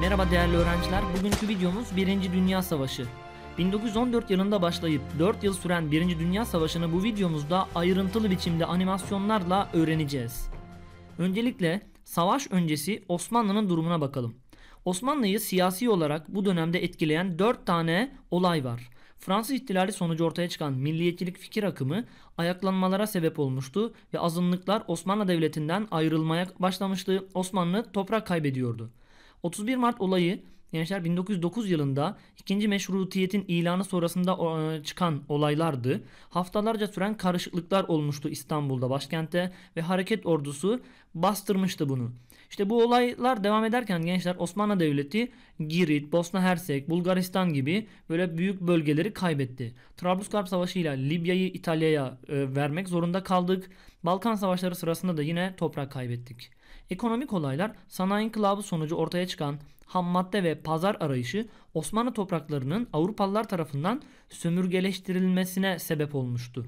Merhaba değerli öğrenciler, bugünkü videomuz 1. Dünya Savaşı. 1914 yılında başlayıp 4 yıl süren 1. Dünya Savaşı'nı bu videomuzda ayrıntılı biçimde animasyonlarla öğreneceğiz. Öncelikle savaş öncesi Osmanlı'nın durumuna bakalım. Osmanlı'yı siyasi olarak bu dönemde etkileyen 4 tane olay var. Fransız İhtilali sonucu ortaya çıkan milliyetçilik fikir akımı ayaklanmalara sebep olmuştu ve azınlıklar Osmanlı Devleti'nden ayrılmaya başlamıştı. Osmanlı toprak kaybediyordu. 31 Mart olayı gençler 1909 yılında 2. Meşrutiyet'in ilanı sonrasında çıkan olaylardı. Haftalarca süren karışıklıklar olmuştu İstanbul'da, başkentte ve hareket ordusu bastırmıştı bunu. İşte bu olaylar devam ederken gençler Osmanlı Devleti Girit, Bosna Hersek, Bulgaristan gibi böyle büyük bölgeleri kaybetti. Trablusgarp Savaşı ile Libya'yı İtalya'ya vermek zorunda kaldık. Balkan Savaşları sırasında da yine toprak kaybettik. Ekonomik olaylar, sanayi inkılabı sonucu ortaya çıkan ham madde ve pazar arayışı Osmanlı topraklarının Avrupalılar tarafından sömürgeleştirilmesine sebep olmuştu.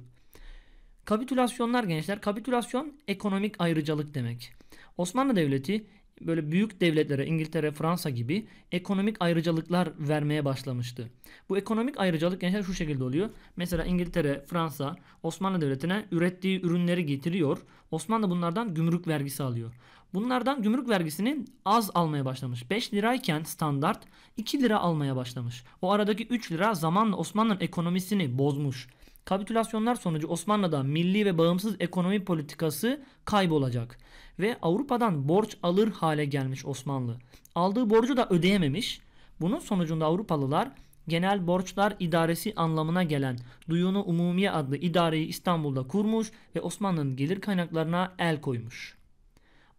Kapitülasyonlar gençler, kapitülasyon ekonomik ayrıcalık demek. Osmanlı Devleti böyle büyük devletlere, İngiltere, Fransa gibi ekonomik ayrıcalıklar vermeye başlamıştı. Bu ekonomik ayrıcalık gençler şu şekilde oluyor. Mesela İngiltere, Fransa Osmanlı Devleti'ne ürettiği ürünleri getiriyor. Osmanlı bunlardan gümrük vergisi alıyor. Bunlardan gümrük vergisini az almaya başlamış. 5 lirayken standart 2 lira almaya başlamış. O aradaki 3 lira zamanla Osmanlı'nın ekonomisini bozmuş. Kapitülasyonlar sonucu Osmanlı'da milli ve bağımsız ekonomi politikası kaybolacak ve Avrupa'dan borç alır hale gelmiş Osmanlı. Aldığı borcu da ödeyememiş. Bunun sonucunda Avrupalılar Genel Borçlar İdaresi anlamına gelen Duyun-u Umumiye adlı idareyi İstanbul'da kurmuş ve Osmanlı'nın gelir kaynaklarına el koymuş.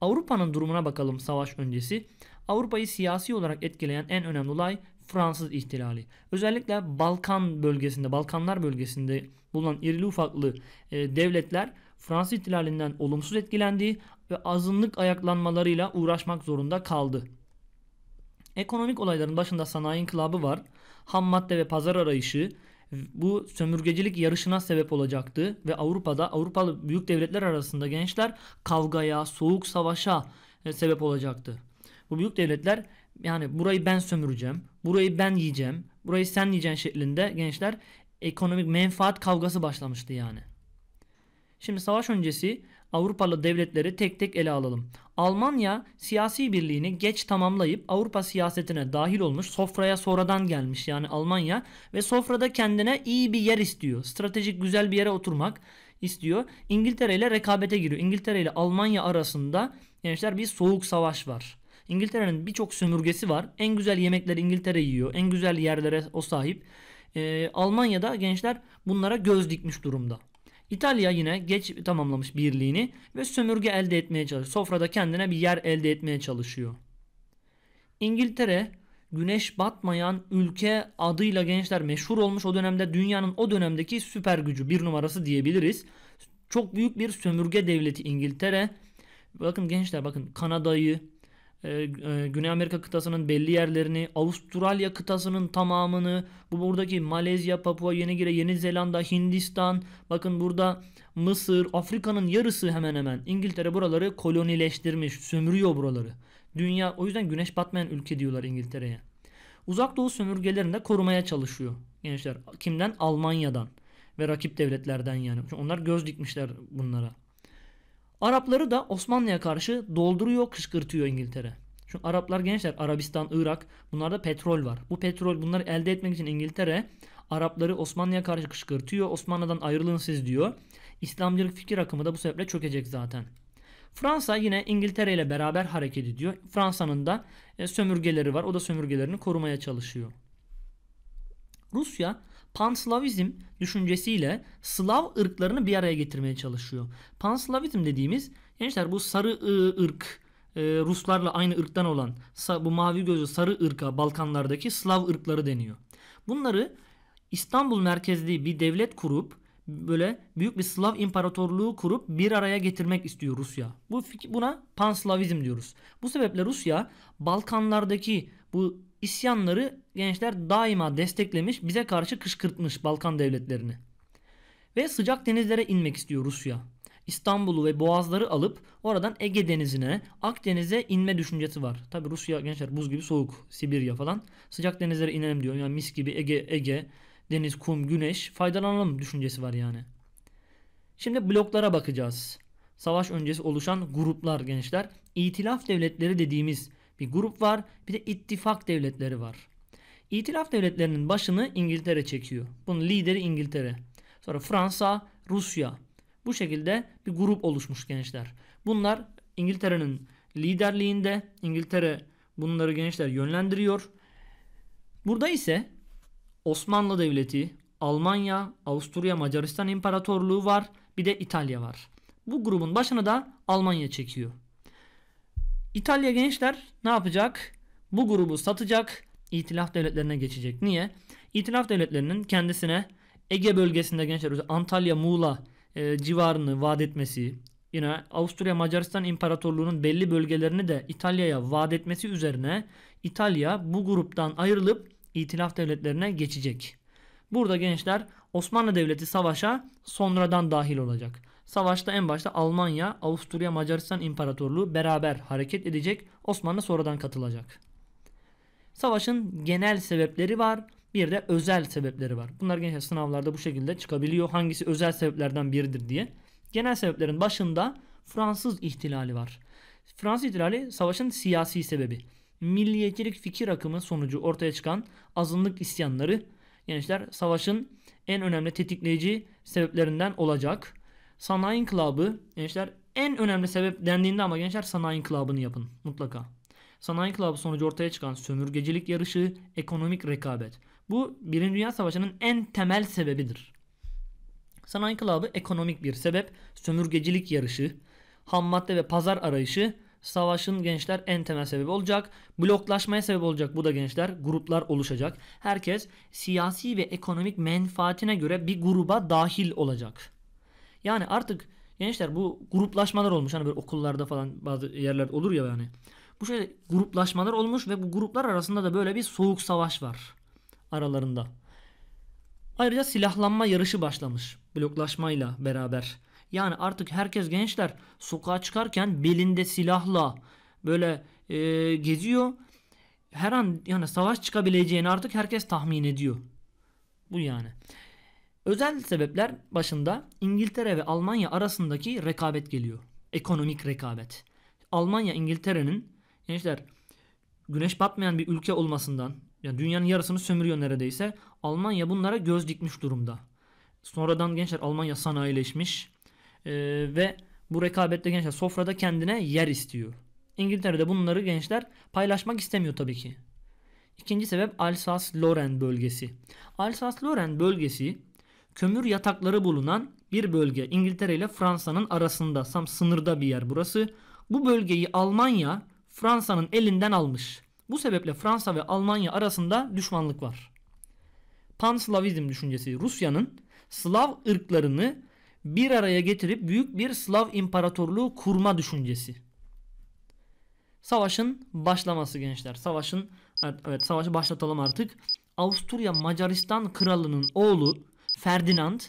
Avrupa'nın durumuna bakalım savaş öncesi. Avrupa'yı siyasi olarak etkileyen en önemli olay Fransız İhtilali. Özellikle Balkanlar bölgesinde bulunan irili ufaklı devletler Fransız İhtilali'nden olumsuz etkilendi ve azınlık ayaklanmalarıyla uğraşmak zorunda kaldı. Ekonomik olayların başında sanayi inkılabı var. Ham madde ve pazar arayışı bu sömürgecilik yarışına sebep olacaktı ve Avrupalı büyük devletler arasında gençler kavgaya, soğuk savaşa sebep olacaktı. Bu büyük devletler yani burayı ben sömüreceğim, burayı ben yiyeceğim, burayı sen yiyeceksin şeklinde gençler ekonomik menfaat kavgası başlamıştı yani. Şimdi savaş öncesi Avrupalı devletleri tek tek ele alalım. Almanya siyasi birliğini geç tamamlayıp Avrupa siyasetine dahil olmuş, sofraya sonradan gelmiş yani Almanya ve sofrada kendine iyi bir yer istiyor. Stratejik güzel bir yere oturmak istiyor. İngiltere ile rekabete giriyor. İngiltere ile Almanya arasında gençler bir soğuk savaş var. İngiltere'nin birçok sömürgesi var. En güzel yemekleri İngiltere yiyor. En güzel yerlere o sahip. Almanya'da gençler bunlara göz dikmiş durumda. İtalya yine geç tamamlamış birliğini ve sömürge elde etmeye çalışıyor. Sofrada kendine bir yer elde etmeye çalışıyor. İngiltere güneş batmayan ülke adıyla gençler meşhur olmuş o dönemde. Dünyanın o dönemdeki süper gücü, bir numarası diyebiliriz. Çok büyük bir sömürge devleti İngiltere. Bakın gençler, bakın Kanada'yı, Güney Amerika kıtasının belli yerlerini, Avustralya kıtasının tamamını, buradaki Malezya, Papua Yeni Gine, Yeni Zelanda, Hindistan, bakın burada Mısır, Afrika'nın yarısı hemen hemen İngiltere buraları kolonileştirmiş, sömürüyor buraları. Dünya, o yüzden güneş batmayan ülke diyorlar İngiltere'ye. Uzak Doğu sömürgelerini de korumaya çalışıyor gençler. Kimden? Almanya'dan ve rakip devletlerden yani. Çünkü onlar göz dikmişler bunlara. Arapları da Osmanlı'ya karşı dolduruyor, kışkırtıyor İngiltere. Çünkü Araplar gençler, Arabistan, Irak, bunlarda petrol var. Bu petrol, bunları elde etmek için İngiltere Arapları Osmanlı'ya karşı kışkırtıyor. Osmanlı'dan ayrılın siz diyor. İslamcılık fikir akımı da bu sebeple çökecek zaten. Fransa yine İngiltere ile beraber hareket ediyor. Fransa'nın da sömürgeleri var. O da sömürgelerini korumaya çalışıyor. Rusya Panslavizm düşüncesiyle Slav ırklarını bir araya getirmeye çalışıyor. Panslavizm dediğimiz gençler bu sarı ırk, Ruslarla aynı ırktan olan bu mavi gözlü sarı ırka Balkanlardaki Slav ırkları deniyor. Bunları İstanbul merkezli bir devlet kurup böyle büyük bir Slav imparatorluğu kurup bir araya getirmek istiyor Rusya. Buna Panslavizm diyoruz. Bu sebeple Rusya Balkanlardaki bu İsyanları gençler daima desteklemiş, bize karşı kışkırtmış Balkan devletlerini. Ve sıcak denizlere inmek istiyor Rusya. İstanbul'u ve Boğazları alıp oradan Ege Denizi'ne, Akdeniz'e inme düşüncesi var. Tabi Rusya gençler buz gibi soğuk, Sibirya falan. Sıcak denizlere inelim diyor. Yani mis gibi Ege, deniz, kum, güneş, faydalanalım düşüncesi var yani. Şimdi bloklara bakacağız. Savaş öncesi oluşan gruplar gençler. İtilaf devletleri dediğimiz bir grup var. Bir de ittifak devletleri var. İtilaf devletlerinin başını İngiltere çekiyor. Bunun lideri İngiltere. Sonra Fransa, Rusya. Bu şekilde bir grup oluşmuş gençler. Bunlar İngiltere'nin liderliğinde. İngiltere bunları gençler yönlendiriyor. Burada ise Osmanlı Devleti, Almanya, Avusturya-Macaristan İmparatorluğu var. Bir de İtalya var. Bu grubun başına da Almanya çekiyor. İtalya gençler ne yapacak? Bu grubu satacak. İtilaf devletlerine geçecek. Niye? İtilaf devletlerinin kendisine Ege bölgesinde gençler Antalya, Muğla civarını vaat etmesi, yine Avusturya-Macaristan İmparatorluğu'nun belli bölgelerini de İtalya'ya vaat etmesi üzerine İtalya bu gruptan ayrılıp İtilaf devletlerine geçecek. Burada gençler Osmanlı Devleti savaşa sonradan dahil olacak. Savaşta en başta Almanya, Avusturya-Macaristan İmparatorluğu beraber hareket edecek. Osmanlı sonradan katılacak. Savaşın genel sebepleri var. Bir de özel sebepleri var. Bunlar gençler sınavlarda bu şekilde çıkabiliyor. Hangisi özel sebeplerden biridir diye. Genel sebeplerin başında Fransız İhtilali var. Fransız İhtilali savaşın siyasi sebebi. Milliyetçilik fikir akımı sonucu ortaya çıkan azınlık isyanları gençler savaşın en önemli tetikleyici sebeplerinden olacak. Sanayi İnkılabı gençler en önemli sebep dendiğinde ama gençler Sanayi İnkılabı'nı yapın mutlaka. Sanayi İnkılabı sonucu ortaya çıkan sömürgecilik yarışı, ekonomik rekabet. Bu 1. Dünya Savaşı'nın en temel sebebidir. Sanayi İnkılabı ekonomik bir sebep, sömürgecilik yarışı, ham madde ve pazar arayışı savaşın gençler en temel sebebi olacak. Bloklaşmaya sebep olacak bu da gençler. Gruplar oluşacak. Herkes siyasi ve ekonomik menfaatine göre bir gruba dahil olacak. Yani artık gençler bu gruplaşmalar olmuş. Hani böyle okullarda falan bazı yerler olur ya yani. Bu şöyle gruplaşmalar olmuş ve bu gruplar arasında da böyle bir soğuk savaş var aralarında. Ayrıca silahlanma yarışı başlamış bloklaşmayla beraber. Yani artık herkes gençler sokağa çıkarken belinde silahla böyle geziyor. Her an yani savaş çıkabileceğini artık herkes tahmin ediyor. Bu yani. Özel sebepler başında İngiltere ve Almanya arasındaki rekabet geliyor. Ekonomik rekabet. Almanya İngiltere'nin gençler güneş batmayan bir ülke olmasından yani dünyanın yarısını sömürüyor neredeyse. Almanya bunlara göz dikmiş durumda. Sonradan gençler Almanya sanayileşmiş ve bu rekabette gençler sofrada kendine yer istiyor. İngiltere'de bunları gençler paylaşmak istemiyor tabii ki. İkinci sebep Alsace-Lorraine bölgesi. Alsace-Lorraine bölgesi kömür yatakları bulunan bir bölge. İngiltere ile Fransa'nın arasında tam sınırda bir yer burası. Bu bölgeyi Almanya Fransa'nın elinden almış. Bu sebeple Fransa ve Almanya arasında düşmanlık var. Panslavizm düşüncesi Rusya'nın Slav ırklarını bir araya getirip büyük bir Slav imparatorluğu kurma düşüncesi. Savaşın başlaması gençler. Evet, savaşı başlatalım artık. Avusturya-Macaristan kralının oğlu Ferdinand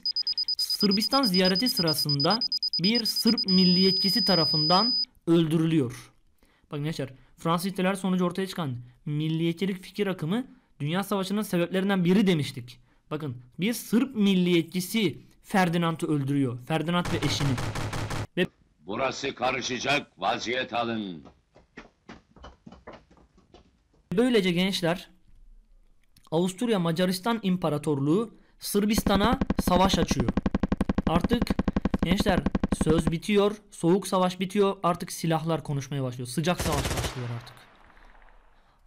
Sırbistan ziyareti sırasında bir Sırp milliyetçisi tarafından öldürülüyor. Bakın gençler Fransız İhtilali sonucu ortaya çıkan milliyetçilik fikir akımı Dünya Savaşı'nın sebeplerinden biri demiştik. Bakın bir Sırp milliyetçisi Ferdinand'ı öldürüyor. Ferdinand ve eşini. Burası karışacak, vaziyet alın. Böylece gençler Avusturya-Macaristan İmparatorluğu Sırbistan'a savaş açıyor. Artık gençler söz bitiyor, soğuk savaş bitiyor, artık silahlar konuşmaya başlıyor. Sıcak savaş başlıyor artık.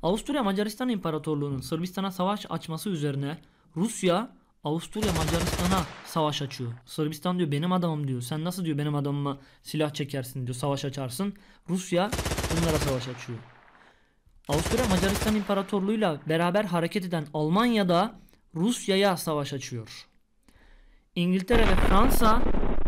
Avusturya-Macaristan İmparatorluğu'nun Sırbistan'a savaş açması üzerine Rusya Avusturya-Macaristan'a savaş açıyor. Sırbistan diyor benim adamım diyor. Sen nasıl diyor benim adamıma silah çekersin diyor, savaş açarsın. Rusya bunlara savaş açıyor. Avusturya-Macaristan İmparatorluğu'yla beraber hareket eden Almanya da Rusya'ya savaş açıyor. İngiltere ve Fransa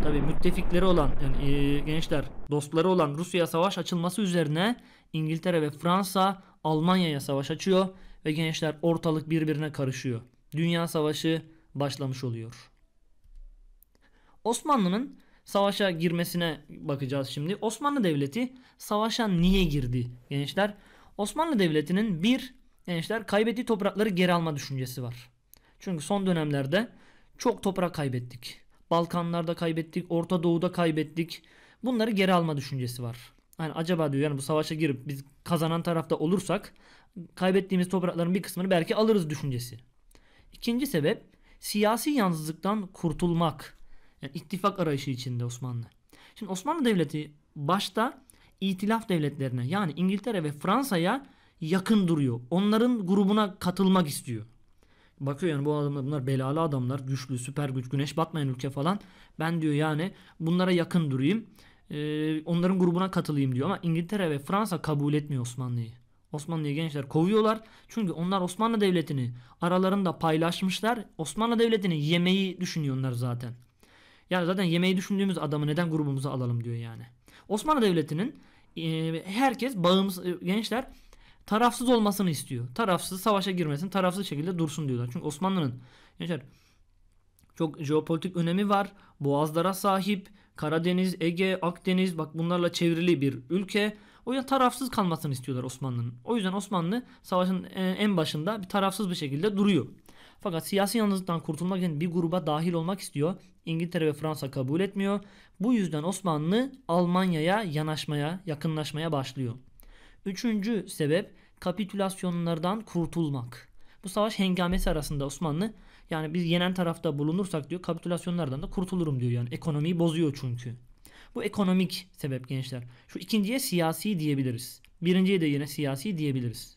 tabii müttefikleri olan yani gençler dostları olan Rusya'ya savaş açılması üzerine İngiltere ve Fransa Almanya'ya savaş açıyor ve gençler ortalık birbirine karışıyor. Dünya Savaşı başlamış oluyor. Osmanlı'nın savaşa girmesine bakacağız şimdi. Osmanlı Devleti savaşa niye girdi gençler? Osmanlı Devleti'nin kaybettiği toprakları geri alma düşüncesi var. Çünkü son dönemlerde çok toprak kaybettik. Balkanlarda kaybettik, Orta Doğu'da kaybettik. Bunları geri alma düşüncesi var. Yani acaba diyor, yani bu savaşa girip biz kazanan tarafta olursak kaybettiğimiz toprakların bir kısmını belki alırız düşüncesi. İkinci sebep, siyasi yalnızlıktan kurtulmak. Yani ittifak arayışı içinde Osmanlı. Şimdi Osmanlı Devleti başta İtilaf devletlerine, yani İngiltere ve Fransa'ya yakın duruyor. Onların grubuna katılmak istiyor. Bakıyor yani bu adamlar, bunlar belalı adamlar, güçlü, süper güç, güneş batmayan ülke falan. Ben diyor yani bunlara yakın durayım, onların grubuna katılayım diyor. Ama İngiltere ve Fransa kabul etmiyor Osmanlı'yı. Osmanlı'yı gençler kovuyorlar. Çünkü onlar Osmanlı Devleti'ni aralarında paylaşmışlar. Osmanlı Devleti'ni yemeyi düşünüyorlar zaten. Yani zaten yemeyi düşündüğümüz adamı neden grubumuza alalım diyor yani. Osmanlı Devleti'nin herkes bağımsız, gençler tarafsız olmasını istiyor. Tarafsız, savaşa girmesin, tarafsız şekilde dursun diyorlar. Çünkü Osmanlı'nın gençler çok jeopolitik önemi var. Boğazlara sahip, Karadeniz, Ege, Akdeniz, bak bunlarla çevrili bir ülke. O yüzden tarafsız kalmasını istiyorlar Osmanlı'nın. O yüzden Osmanlı savaşın en başında bir tarafsız bir şekilde duruyor. Fakat siyasi yalnızlıktan kurtulmak için bir gruba dahil olmak istiyor. İngiltere ve Fransa kabul etmiyor. Bu yüzden Osmanlı Almanya'ya yakınlaşmaya başlıyor. Üçüncü sebep, kapitülasyonlardan kurtulmak. Bu savaş hengamesi arasında Osmanlı, yani biz yenen tarafta bulunursak diyor, kapitülasyonlardan da kurtulurum diyor. Yani ekonomiyi bozuyor çünkü. Bu ekonomik sebep gençler. Şu ikinciye siyasi diyebiliriz. Birinciye de yine siyasi diyebiliriz.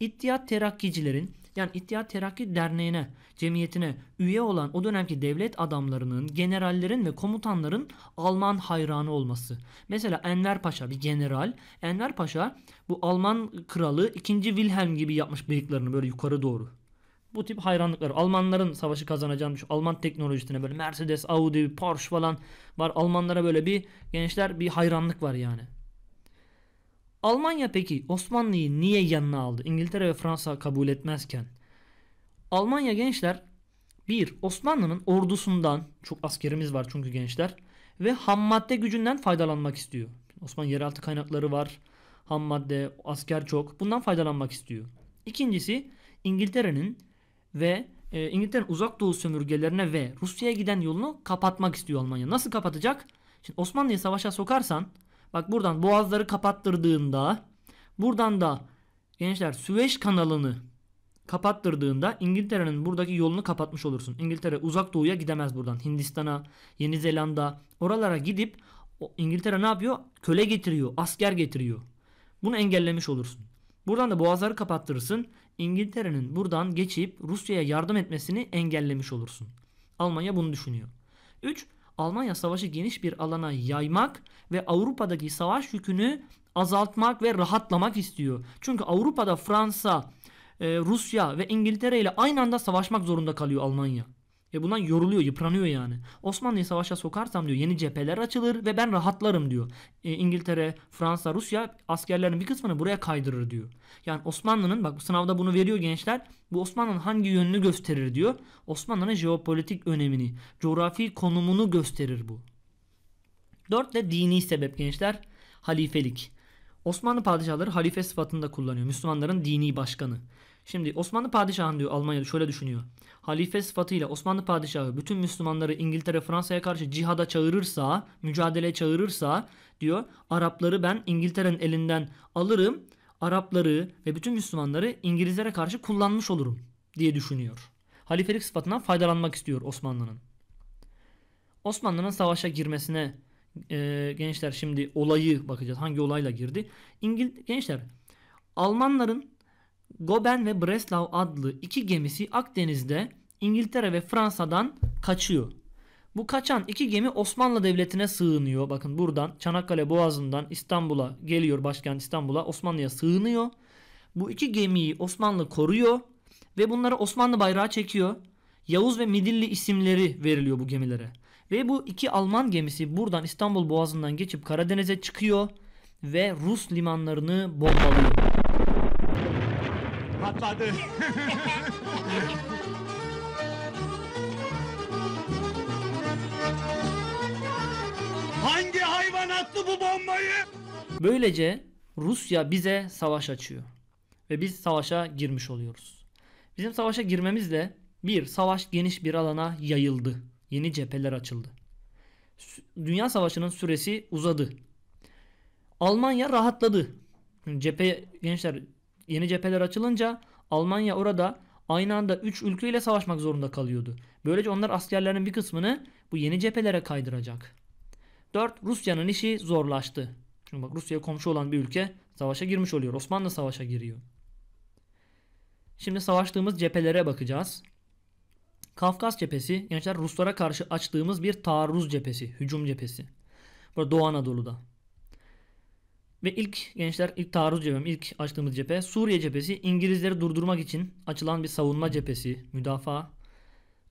İttihat Terakkicilerin, yani İttihat Terakki Derneği'ne, cemiyetine üye olan o dönemki devlet adamlarının, generallerin ve komutanların Alman hayranı olması. Mesela Enver Paşa bir general. Enver Paşa bu Alman kralı 2. Wilhelm gibi yapmış bıyıklarını böyle yukarı doğru. Bu tip hayranlıkları, Almanların savaşı kazanacağını, şu Alman teknolojisine böyle Mercedes, Audi, Porsche falan var. Almanlara böyle bir gençler bir hayranlık var yani. Almanya peki Osmanlı'yı niye yanına aldı? İngiltere ve Fransa kabul etmezken. Almanya gençler, bir, Osmanlı'nın ordusundan, çok askerimiz var çünkü gençler, ve ham madde gücünden faydalanmak istiyor. Osmanlı yeraltı kaynakları var, ham madde, asker çok, bundan faydalanmak istiyor. İkincisi, İngiltere'nin ve İngiltere'nin uzak doğu sömürgelerine ve Rusya'ya giden yolunu kapatmak istiyor Almanya. Nasıl kapatacak? Şimdi Osmanlı'yı savaşa sokarsan, bak buradan boğazları kapattırdığında, buradan da gençler Süveyş kanalını kapattırdığında İngiltere'nin buradaki yolunu kapatmış olursun. İngiltere uzak doğuya gidemez buradan. Hindistan'a, Yeni Zelanda, oralara gidip İngiltere ne yapıyor? Köle getiriyor, asker getiriyor. Bunu engellemiş olursun. Buradan da boğazları kapattırırsın. İngiltere'nin buradan geçip Rusya'ya yardım etmesini engellemiş olursun. Almanya bunu düşünüyor. 3. Almanya savaşı geniş bir alana yaymak ve Avrupa'daki savaş yükünü azaltmak ve rahatlamak istiyor. Çünkü Avrupa'da Fransa, Rusya ve İngiltere ile aynı anda savaşmak zorunda kalıyor Almanya. Ve bundan yoruluyor, yıpranıyor yani. Osmanlı'yı savaşa sokarsam diyor yeni cepheler açılır ve ben rahatlarım diyor. İngiltere, Fransa, Rusya askerlerin bir kısmını buraya kaydırır diyor. Yani Osmanlı'nın, bak sınavda bunu veriyor gençler. Bu Osmanlı'nın hangi yönünü gösterir diyor. Osmanlı'nın jeopolitik önemini, coğrafi konumunu gösterir bu. 4 de dini sebep gençler, halifelik. Osmanlı padişahları halife sıfatında kullanıyor. Müslümanların dini başkanı. Şimdi Osmanlı padişahı diyor, Almanya'da şöyle düşünüyor. Halife sıfatıyla Osmanlı padişahı bütün Müslümanları İngiltere, Fransa'ya karşı cihada çağırırsa, mücadeleye çağırırsa diyor, Arapları ben İngiltere'nin elinden alırım. Arapları ve bütün Müslümanları İngilizlere karşı kullanmış olurum diye düşünüyor. Halifelik sıfatından faydalanmak istiyor Osmanlı'nın. Osmanlı'nın savaşa girmesine gençler şimdi olayı bakacağız. Hangi olayla girdi? Gençler, Almanların Goeben ve Breslau adlı iki gemisi Akdeniz'de İngiltere ve Fransa'dan kaçıyor. Bu kaçan iki gemi Osmanlı Devleti'ne sığınıyor. Bakın buradan Çanakkale Boğazı'ndan İstanbul'a geliyor, başkent İstanbul'a, Osmanlı'ya sığınıyor. Bu iki gemiyi Osmanlı koruyor ve bunlara Osmanlı bayrağı çekiyor. Yavuz ve Midilli isimleri veriliyor bu gemilere. Ve bu iki Alman gemisi buradan İstanbul Boğazı'ndan geçip Karadeniz'e çıkıyor ve Rus limanlarını bombalıyor. Patladı. attı bu bombayı? Böylece Rusya bize savaş açıyor. Ve biz savaşa girmiş oluyoruz. Bizim savaşa girmemizle bir, savaş geniş bir alana yayıldı. Yeni cepheler açıldı. Dünya Savaşı'nın süresi uzadı. Almanya rahatladı. Cephe, gençler, yeni cepheler açılınca Almanya orada aynı anda 3 ülkeyle savaşmak zorunda kalıyordu. Böylece onlar askerlerin bir kısmını bu yeni cephelere kaydıracak. 4. Rusya'nın işi zorlaştı. Çünkü bak, Rusya'ya komşu olan bir ülke savaşa girmiş oluyor. Osmanlı savaşa giriyor. Şimdi savaştığımız cephelere bakacağız. Kafkas cephesi, gençler, Ruslara karşı açtığımız bir taarruz cephesi, hücum cephesi. Burada Doğu Anadolu'da. Ve ilk, gençler, ilk taarruz cephemiz, ilk açtığımız cephe Suriye cephesi, İngilizleri durdurmak için açılan bir savunma cephesi, müdafaa.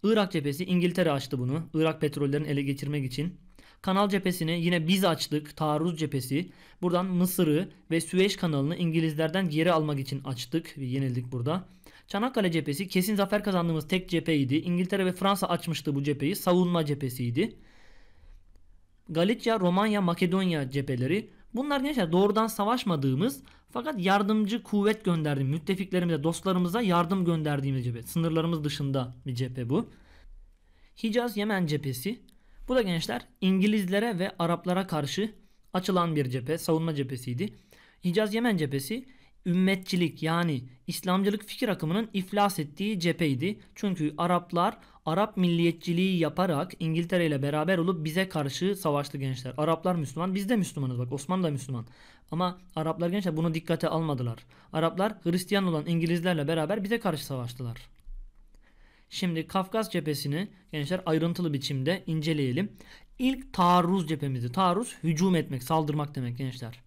Irak cephesi, İngiltere açtı bunu, Irak petrollerini ele geçirmek için. Kanal cephesini yine biz açtık, taarruz cephesi. Buradan Mısır'ı ve Süveyş kanalını İngilizlerden geri almak için açtık ve yenildik burada. Çanakkale cephesi kesin zafer kazandığımız tek cepheydi. İngiltere ve Fransa açmıştı bu cepheyi, savunma cephesiydi. Galicia, Romanya, Makedonya cepheleri. Bunlar gençler doğrudan savaşmadığımız fakat yardımcı kuvvet gönderdiğimiz, müttefiklerimize, dostlarımıza yardım gönderdiğimiz cephe. Sınırlarımız dışında bir cephe bu. Hicaz-Yemen cephesi. Bu da gençler İngilizlere ve Araplara karşı açılan bir cephe, savunma cephesiydi. Hicaz-Yemen cephesi ümmetçilik, yani İslamcılık fikir akımının iflas ettiği cepheydi. Çünkü Araplar Arap milliyetçiliği yaparak İngiltere ile beraber olup bize karşı savaştı gençler. Araplar Müslüman, biz de Müslümanız, bak Osmanlı da Müslüman. Ama Araplar gençler bunu dikkate almadılar. Araplar Hristiyan olan İngilizlerle beraber bize karşı savaştılar. Şimdi Kafkas cephesini gençler ayrıntılı biçimde inceleyelim. İlk taarruz cephemizdi. Taarruz hücum etmek, saldırmak demek gençler.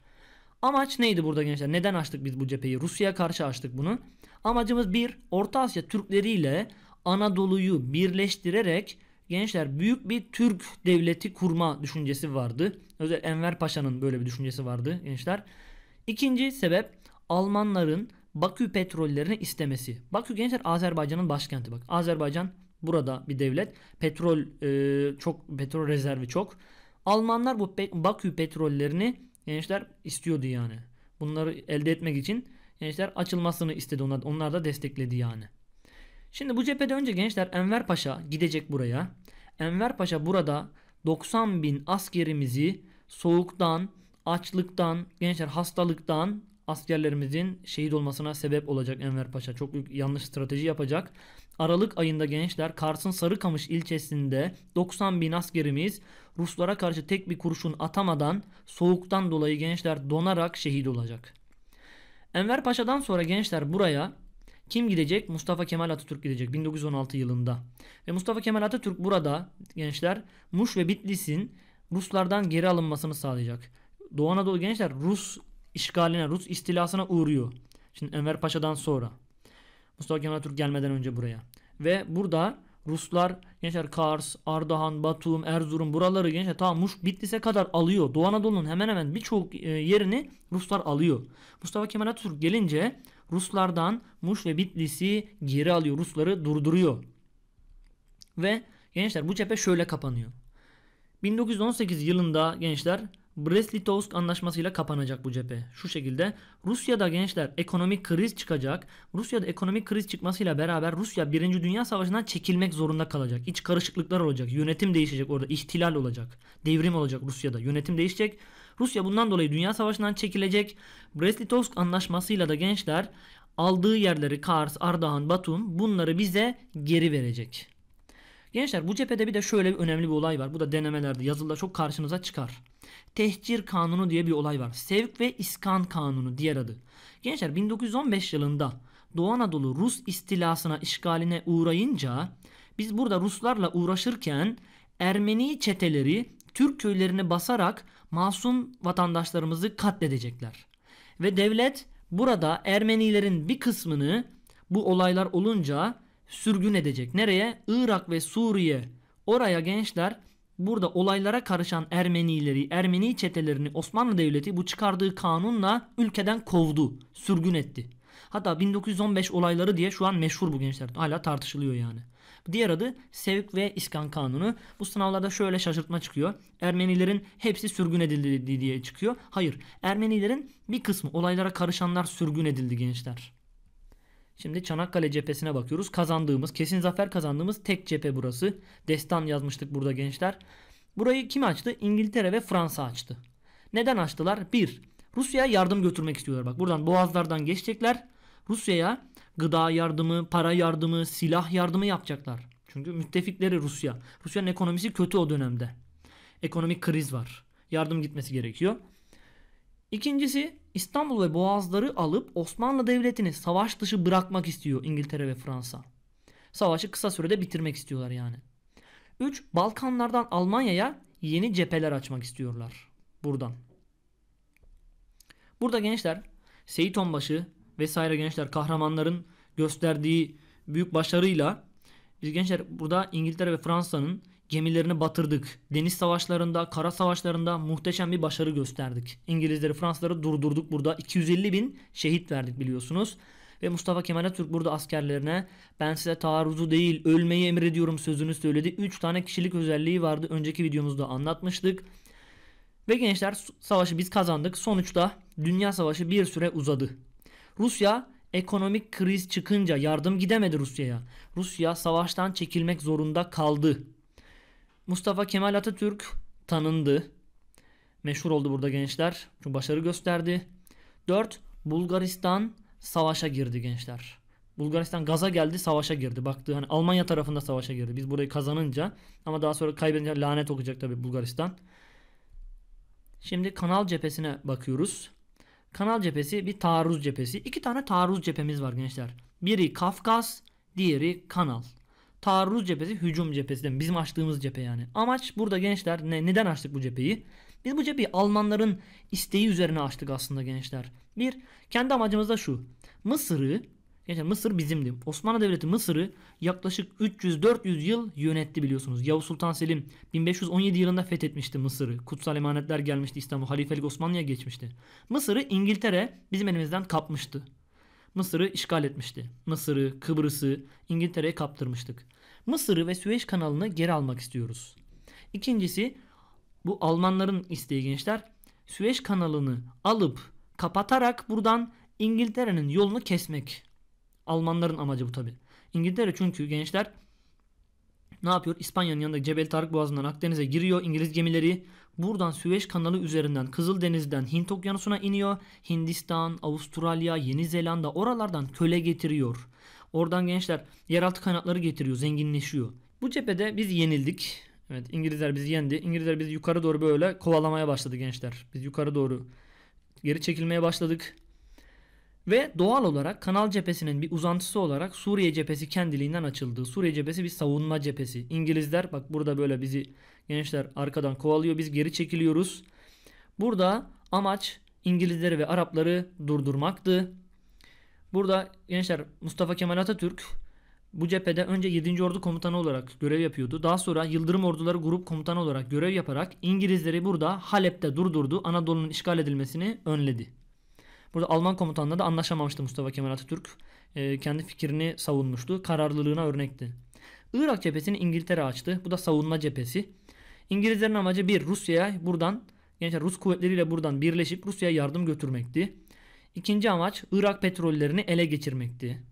Amaç neydi burada gençler? Neden açtık biz bu cepheyi? Rusya'ya karşı açtık bunu. Amacımız bir, Orta Asya Türkleriyle Anadolu'yu birleştirerek gençler büyük bir Türk devleti kurma düşüncesi vardı. Özellikle Enver Paşa'nın böyle bir düşüncesi vardı gençler. İkinci sebep, Almanların Bakü petrollerini istemesi. Bakü gençler Azerbaycan'ın başkenti. Bak, Azerbaycan burada bir devlet. Petrol rezervi çok. Almanlar bu Bakü petrollerini gençler istiyordu yani. Bunları elde etmek için gençler açılmasını istedi. Onlar da destekledi yani. Şimdi bu cephede önce gençler Enver Paşa gidecek buraya. Enver Paşa burada 90 bin askerimizi soğuktan, açlıktan, gençler hastalıktan, askerlerimizin şehit olmasına sebep olacak Enver Paşa. Çok büyük yanlış strateji yapacak. Aralık ayında gençler Kars'ın Sarıkamış ilçesinde 90 bin askerimiz Ruslara karşı tek bir kurşun atamadan soğuktan dolayı gençler donarak şehit olacak. Enver Paşa'dan sonra gençler buraya kim gidecek? Mustafa Kemal Atatürk gidecek 1916 yılında. Ve Mustafa Kemal Atatürk burada gençler Muş ve Bitlis'in Ruslardan geri alınmasını sağlayacak. Doğu Anadolu gençler Rus işgaline, Rus istilasına uğruyor. Şimdi Enver Paşa'dan sonra Mustafa Kemal Atatürk gelmeden önce buraya. Ve burada Ruslar gençler Kars, Ardahan, Batum, Erzurum buraları gençler ta Muş, Bitlis'e kadar alıyor. Doğu Anadolu'nun hemen hemen birçok yerini Ruslar alıyor. Mustafa Kemal Atatürk gelince Ruslardan Muş ve Bitlis'i geri alıyor. Rusları durduruyor. Ve gençler bu cephe şöyle kapanıyor. 1918 yılında gençler Brest-Litovsk anlaşmasıyla kapanacak bu cephe. Şu şekilde Rusya'da gençler ekonomik kriz çıkacak. Rusya'da ekonomik kriz çıkmasıyla beraber Rusya 1. Dünya Savaşı'ndan çekilmek zorunda kalacak. İç karışıklıklar olacak. Yönetim değişecek orada. İhtilal olacak. Devrim olacak Rusya'da. Yönetim değişecek. Rusya bundan dolayı Dünya Savaşı'ndan çekilecek. Brest-Litovsk anlaşmasıyla da gençler aldığı yerleri Kars, Ardahan, Batum bunları bize geri verecek. Gençler bu cephede bir de şöyle bir önemli bir olay var. Bu da denemelerde, yazılıda çok karşınıza çıkar. Tehcir kanunu diye bir olay var. Sevk ve İskan Kanunu diğer adı. Gençler 1915 yılında Doğu Anadolu Rus istilasına, işgaline uğrayınca biz burada Ruslarla uğraşırken Ermeni çeteleri Türk köylerini basarak masum vatandaşlarımızı katledecekler. Ve devlet burada Ermenilerin bir kısmını bu olaylar olunca sürgün edecek. Nereye? Irak ve Suriye. Oraya gençler burada olaylara karışan Ermenileri, Ermeni çetelerini Osmanlı Devleti bu çıkardığı kanunla ülkeden kovdu, sürgün etti. Hatta 1915 olayları diye şu an meşhur bu gençler. Hala tartışılıyor yani. Diğer adı Sevk ve İskan Kanunu. Bu sınavlarda şöyle şaşırtma çıkıyor. Ermenilerin hepsi sürgün edildi diye çıkıyor. Hayır. Ermenilerin bir kısmı, olaylara karışanlar sürgün edildi gençler. Şimdi Çanakkale cephesine bakıyoruz. Kazandığımız, kesin zafer kazandığımız tek cephe burası. Destan yazmıştık burada gençler. Burayı kim açtı? İngiltere ve Fransa açtı. Neden açtılar? 1. Rusya'ya yardım götürmek istiyorlar. Bak buradan boğazlardan geçecekler. Rusya'ya gıda yardımı, para yardımı, silah yardımı yapacaklar. Çünkü müttefikleri Rusya. Rusya'nın ekonomisi kötü o dönemde. Ekonomik kriz var. Yardım gitmesi gerekiyor. İkincisi, İstanbul ve Boğazları alıp Osmanlı Devleti'ni savaş dışı bırakmak istiyor İngiltere ve Fransa. Savaşı kısa sürede bitirmek istiyorlar yani. 3. Balkanlardan Almanya'ya yeni cepheler açmak istiyorlar. Buradan. Burada gençler Seyit Onbaşı vesaire gençler kahramanların gösterdiği büyük başarıyla biz gençler burada İngiltere ve Fransa'nın gemilerini batırdık. Deniz savaşlarında, kara savaşlarında muhteşem bir başarı gösterdik. İngilizleri, Fransızları durdurduk burada. 250 bin şehit verdik biliyorsunuz. Ve Mustafa Kemal Atatürk burada askerlerine ben size taarruzu değil ölmeyi emrediyorum sözünü söyledi. 3 tane kişilik özelliği vardı. Önceki videomuzda anlatmıştık. Ve gençler savaşı biz kazandık. Sonuçta Dünya Savaşı bir süre uzadı. Rusya ekonomik kriz çıkınca yardım gidemedi Rusya'ya. Rusya savaştan çekilmek zorunda kaldı. Mustafa Kemal Atatürk tanındı. Meşhur oldu burada gençler. Çünkü başarı gösterdi. 4. Bulgaristan savaşa girdi gençler. Bulgaristan gaza geldi, savaşa girdi. Baktı hani Almanya tarafında savaşa girdi. Biz burayı kazanınca ama daha sonra kaybedince lanet okuyacak tabii Bulgaristan. Şimdi Kanal cephesine bakıyoruz. Kanal cephesi bir taarruz cephesi. 2 tane taarruz cephemiz var gençler. Biri Kafkas, diğeri Kanal. Taarruz cephesi, hücum cephesi. Bizim açtığımız cephe yani. Amaç burada gençler neden açtık bu cepheyi? Biz bu cepheyi Almanların isteği üzerine açtık aslında gençler. Bir, kendi amacımız da şu. Mısır'ı, gençler Mısır bizimdi. Osmanlı Devleti Mısır'ı yaklaşık 300-400 yıl yönetti biliyorsunuz. Yavuz Sultan Selim 1517 yılında fethetmişti Mısır'ı. Kutsal emanetler gelmişti İstanbul. Halifelik Osmanlı'ya geçmişti. Mısır'ı İngiltere bizim elimizden kapmıştı. Mısır'ı işgal etmişti. Mısır'ı, Kıbrıs'ı İngiltere'ye kaptırmıştık. Mısır'ı ve Süveyş kanalını geri almak istiyoruz. İkincisi, bu Almanların isteği gençler. Süveyş kanalını alıp kapatarak buradan İngiltere'nin yolunu kesmek. Almanların amacı bu tabi. İngiltere çünkü gençler ne yapıyor? İspanya'nın yanındaki Cebel Tarık Boğazı'ndan Akdeniz'e giriyor İngiliz gemileri. Buradan Süveyş kanalı üzerinden Kızıldeniz'den Hint Okyanusu'na iniyor. Hindistan, Avustralya, Yeni Zelanda oralardan köle getiriyor. Oradan gençler yeraltı kaynakları getiriyor, zenginleşiyor. Bu cephede biz yenildik. Evet, İngilizler bizi yendi. İngilizler bizi yukarı doğru böyle kovalamaya başladı gençler. Biz yukarı doğru geri çekilmeye başladık. Ve doğal olarak Kanal cephesinin bir uzantısı olarak Suriye cephesi kendiliğinden açıldı. Suriye cephesi bir savunma cephesi. İngilizler bak burada böyle bizi gençler arkadan kovalıyor. Biz geri çekiliyoruz. Burada amaç İngilizleri ve Arapları durdurmaktı. Burada gençler Mustafa Kemal Atatürk bu cephede önce 7. Ordu Komutanı olarak görev yapıyordu. Daha sonra Yıldırım Orduları Grup Komutanı olarak görev yaparak İngilizleri burada Halep'te durdurdu. Anadolu'nun işgal edilmesini önledi. Burada Alman komutanla da anlaşamamıştı Mustafa Kemal Atatürk. Kendi fikrini savunmuştu. Kararlılığına örnekti. Irak cephesini İngiltere açtı. Bu da savunma cephesi. İngilizlerin amacı bir, Rusya'ya buradan gençler Rus kuvvetleriyle buradan birleşip Rusya'ya yardım götürmekti. İkinci amaç Irak petrollerini ele geçirmekti.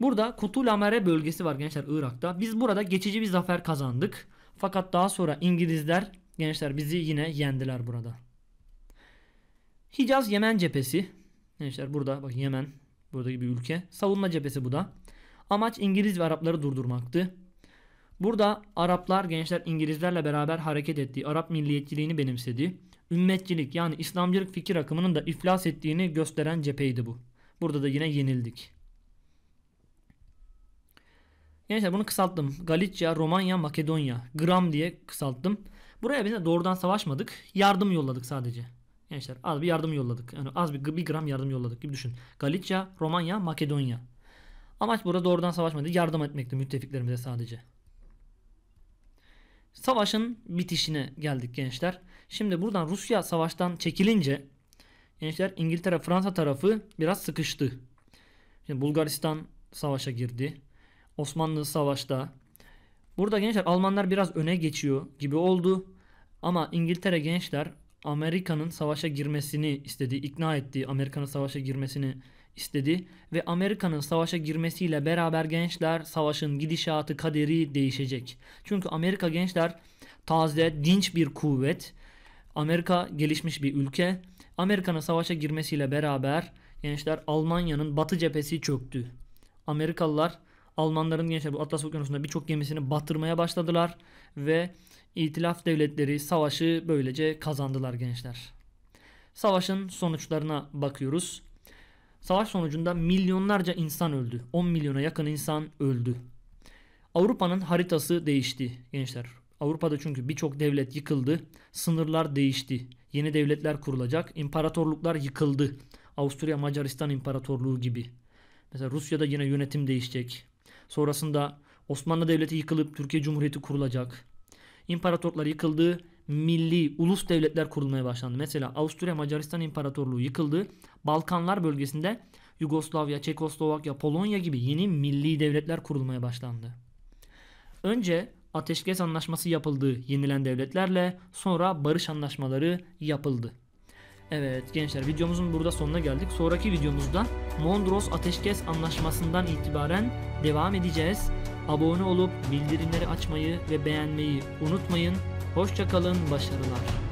Burada Kutul Amare bölgesi var gençler Irak'ta. Biz burada geçici bir zafer kazandık. Fakat daha sonra İngilizler gençler bizi yine yendiler burada. Hicaz-Yemen cephesi. Gençler burada bak Yemen buradaki bir ülke. Savunma cephesi bu da. Amaç İngiliz ve Arapları durdurmaktı. Burada Araplar gençler İngilizlerle beraber hareket ettiği, Arap milliyetçiliğini benimsediği, ümmetçilik yani İslamcılık fikir akımının da iflas ettiğini gösteren cepheydi bu. Burada da yine yenildik. Gençler bunu kısalttım. Galicia, Romanya, Makedonya. Gram diye kısalttım. Buraya biz de doğrudan savaşmadık. Yardım yolladık sadece. Gençler az bir yardım yolladık. Yani az bir gram yardım yolladık gibi düşün. Galicia, Romanya, Makedonya. Amaç burada doğrudan savaşmadı. Yardım etmekti müttefiklerimize sadece. Savaşın bitişine geldik gençler. Şimdi buradan Rusya savaştan çekilince gençler İngiltere, Fransa tarafı biraz sıkıştı. Şimdi Bulgaristan savaşa girdi. Osmanlı savaşta. Burada gençler Almanlar biraz öne geçiyor gibi oldu. Ama İngiltere gençler Amerika'nın savaşa girmesini istedi. İkna etti. Amerika'nın savaşa girmesini istedi. Ve Amerika'nın savaşa girmesiyle beraber gençler savaşın gidişatı, kaderi değişecek. Çünkü Amerika gençler taze, dinç bir kuvvet. Amerika gelişmiş bir ülke. Amerika'nın savaşa girmesiyle beraber gençler Almanya'nın batı cephesi çöktü. Amerikalılar Almanların gençler bu Atlas Okyanusu'nda birçok gemisini batırmaya başladılar ve İtilaf devletleri savaşı böylece kazandılar gençler. Savaşın sonuçlarına bakıyoruz. Savaş sonucunda milyonlarca insan öldü. 10 milyona yakın insan öldü. Avrupa'nın haritası değişti gençler. Avrupa'da çünkü birçok devlet yıkıldı. Sınırlar değişti. Yeni devletler kurulacak. İmparatorluklar yıkıldı. Avusturya-Macaristan İmparatorluğu gibi. Mesela Rusya'da yine yönetim değişecek. Sonrasında Osmanlı Devleti yıkılıp Türkiye Cumhuriyeti kurulacak. İmparatorluklar yıkıldı. Milli ulus devletler kurulmaya başlandı. Mesela Avusturya-Macaristan İmparatorluğu yıkıldı. Balkanlar bölgesinde Yugoslavya, Çekoslovakya, Polonya gibi yeni milli devletler kurulmaya başlandı. Önce ateşkes anlaşması yapıldı yenilen devletlerle, sonra barış anlaşmaları yapıldı. Evet gençler, videomuzun burada sonuna geldik. Sonraki videomuzda Mondros Ateşkes Anlaşması'ndan itibaren devam edeceğiz. Abone olup bildirimleri açmayı ve beğenmeyi unutmayın. Hoşça kalın, başarılar.